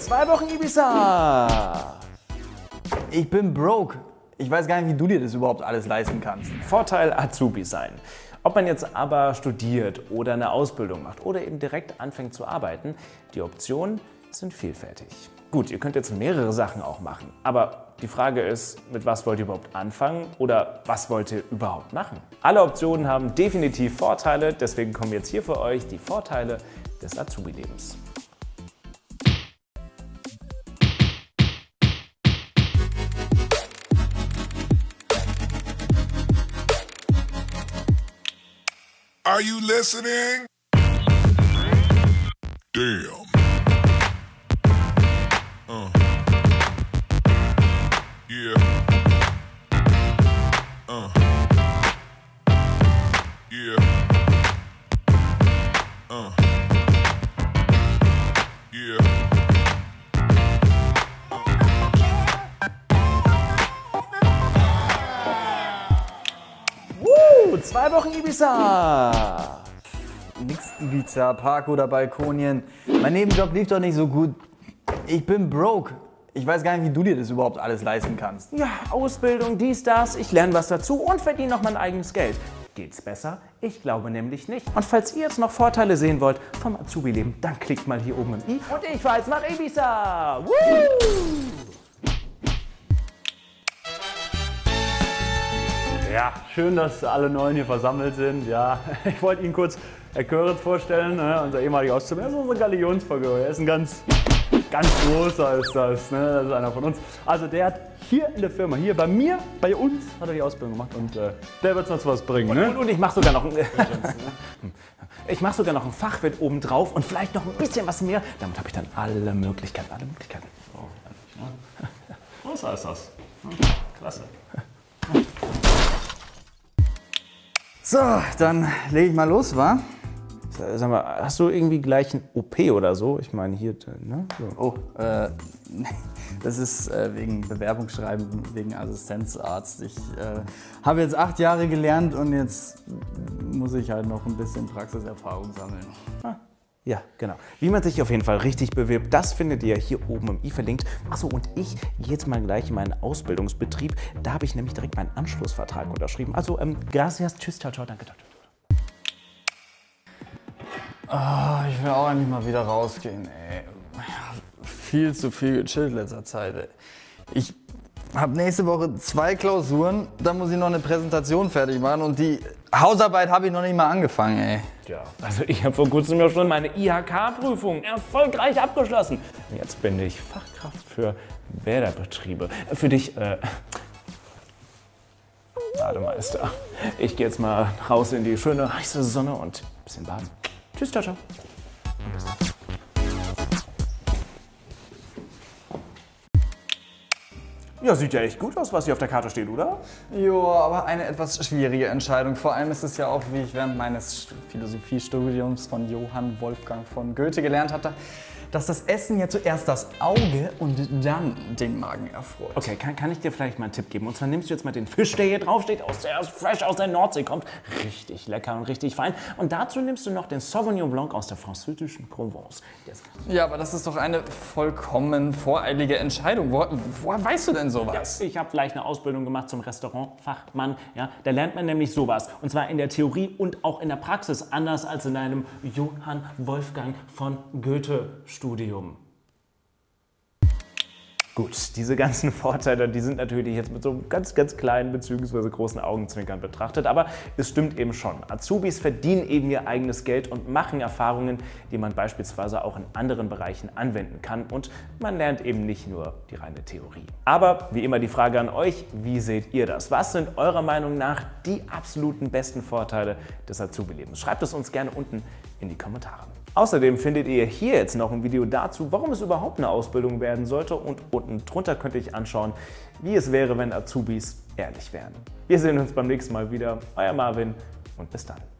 2 Wochen Ibiza. Ich bin broke. Ich weiß gar nicht, wie du dir das überhaupt alles leisten kannst. Vorteil Azubi sein. Ob man jetzt aber studiert oder eine Ausbildung macht oder eben direkt anfängt zu arbeiten, die Optionen sind vielfältig. Gut, ihr könnt jetzt mehrere Sachen auch machen, aber die Frage ist, mit was wollt ihr überhaupt anfangen oder was wollt ihr überhaupt machen? Alle Optionen haben definitiv Vorteile, deswegen kommen jetzt hier für euch die Vorteile des Azubi-Lebens. Are you listening? Damn. Woo, 2 Wochen Ibiza! Nix Ibiza, Park oder Balkonien. Mein Nebenjob lief doch nicht so gut. Ich bin broke. Ich weiß gar nicht, wie du dir das überhaupt alles leisten kannst. Ja, Ausbildung, dies, das, ich lerne was dazu und verdiene noch mein eigenes Geld. Geht's besser? Ich glaube nämlich nicht. Und falls ihr jetzt noch Vorteile sehen wollt vom Azubi-Leben, dann klickt mal hier oben im i. Und ich fahre jetzt nach Ibiza! Woo! Ja, schön, dass alle Neuen hier versammelt sind. Ja, ich wollte Ihnen kurz Herr Köritz vorstellen, ne? Unser ehemaliger Auszubildender. Er ist unser Galionsvergehör. Er ist ein ganz großer ist das, ne? Das ist einer von uns. Also der hat hier in der Firma, hier bei mir, bei uns, hat er die Ausbildung gemacht und der wird es noch zu was bringen. Ne? Und ich mache sogar noch einen Fachwirt oben drauf und vielleicht noch ein bisschen was mehr. Damit habe ich dann alle Möglichkeiten, alle Möglichkeiten. So, größer ist das. Klasse. So, dann lege ich mal los, wa? Sag mal, hast du irgendwie gleich ein OP oder so? Ich meine hier, ne? So. Oh, das ist wegen Bewerbungsschreiben, wegen Assistenzarzt. Ich habe jetzt 8 Jahre gelernt und jetzt muss ich halt noch ein bisschen Praxiserfahrung sammeln. Ah. Ja, genau. Wie man sich auf jeden Fall richtig bewirbt, das findet ihr hier oben im i verlinkt. Achso, und ich gehe jetzt mal gleich in meinen Ausbildungsbetrieb. Da habe ich nämlich direkt meinen Anschlussvertrag unterschrieben. Also, gracias, tschüss, ciao, ciao, danke, ciao. Oh, ich will auch endlich mal wieder rausgehen, ey. Viel zu viel gechillt letzter Zeit, ey. Ich habe nächste Woche 2 Klausuren, dann muss ich noch eine Präsentation fertig machen und die Hausarbeit habe ich noch nicht mal angefangen, ey. Ja, also ich habe vor kurzem ja schon meine IHK-Prüfung erfolgreich abgeschlossen. Jetzt bin ich Fachkraft für Bäderbetriebe. Für dich, Bademeister. Ich gehe jetzt mal raus in die schöne heiße Sonne und ein bisschen baden. Tschüss, ciao, ciao. Ja, sieht ja echt gut aus, was hier auf der Karte steht, oder? Jo, aber eine etwas schwierige Entscheidung. Vor allem ist es ja auch, wie ich während meines Philosophiestudiums von Johann Wolfgang von Goethe gelernt hatte, dass das Essen ja zuerst das Auge und dann den Magen erfreut. Okay, kann ich dir vielleicht mal einen Tipp geben? Und zwar nimmst du jetzt mal den Fisch, der hier draufsteht, der fresh aus der Nordsee kommt. Richtig lecker und richtig fein. Und dazu nimmst du noch den Sauvignon Blanc aus der französischen Provence. Ja, aber das ist doch eine vollkommen voreilige Entscheidung. Woher weißt du denn sowas? Ja, ich habe gleich eine Ausbildung gemacht zum Restaurantfachmann. Ja, da lernt man nämlich sowas. Und zwar in der Theorie und auch in der Praxis. Anders als in einem Johann Wolfgang von Goethe Studium. Gut, diese ganzen Vorteile, die sind natürlich jetzt mit so ganz, ganz kleinen bzw. großen Augenzwinkern betrachtet, aber es stimmt eben schon. Azubis verdienen eben ihr eigenes Geld und machen Erfahrungen, die man beispielsweise auch in anderen Bereichen anwenden kann und man lernt eben nicht nur die reine Theorie. Aber wie immer die Frage an euch, wie seht ihr das? Was sind eurer Meinung nach die absoluten besten Vorteile des Azubi-Lebens? Schreibt es uns gerne unten in die Kommentare. Außerdem findet ihr hier jetzt noch ein Video dazu, warum es überhaupt eine Ausbildung werden sollte und unten drunter könnt ihr euch anschauen, wie es wäre, wenn Azubis ehrlich wären. Wir sehen uns beim nächsten Mal wieder. Euer Marvin und bis dann.